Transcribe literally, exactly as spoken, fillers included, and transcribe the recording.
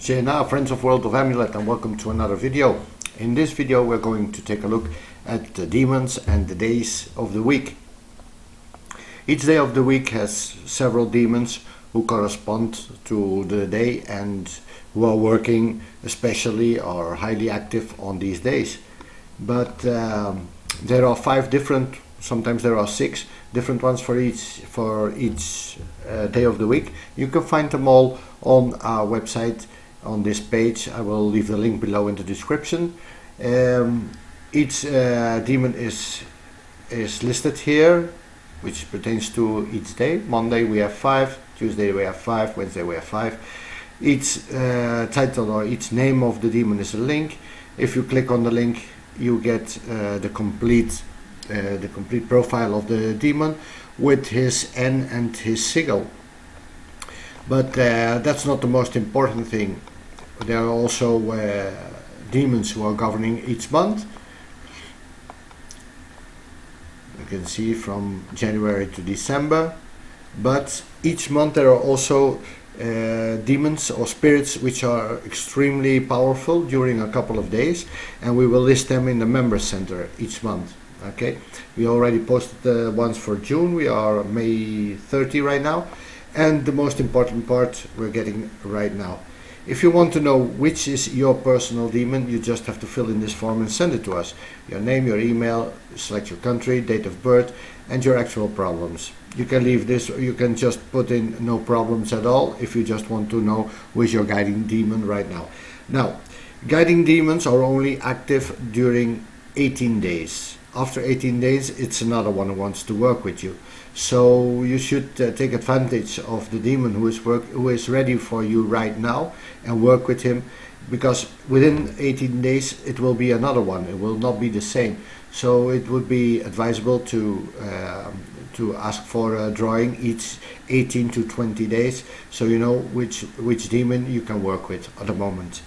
Shehna, friends of World of Amulet, and welcome to another video. In this video we're going to take a look at the demons and the days of the week. Each day of the week has several demons who correspond to the day and who are working especially or highly active on these days. But um, there are five different, sometimes there are six different ones for each for each uh, day of the week. You can find them all on our website. On this page, I will leave the link below in the description. Um, each uh, demon is is listed here, which pertains to each day. Monday we have five, Tuesday we have five, Wednesday we have five. Each uh, title or each name of the demon is a link. If you click on the link, you get uh, the complete uh, the complete profile of the demon with his N and his sigil. But uh, that's not the most important thing. There are also uh, demons who are governing each month. You can see from January to December. But each month there are also uh, demons or spirits which are extremely powerful during a couple of days, and we will list them in the member center each month. Okay, we already posted the ones for June. We are May thirtieth right now. And the most important part we're getting right now. If you want to know which is your personal demon, you just have to fill in this form and send it to us. Your name, your email, select your country, date of birth, and your actual problems. You can leave this, or you can just put in no problems at all if you just want to know who is your guiding demon right now. Now, guiding demons are only active during eighteen days. After eighteen days, it's another one who wants to work with you. So you should uh, take advantage of the demon who is work who is ready for you right now and work with him, because within eighteen days it will be another one. It will not be the same. So it would be advisable to uh, to ask for a drawing each eighteen to twenty days, so you know which which demon you can work with at the moment.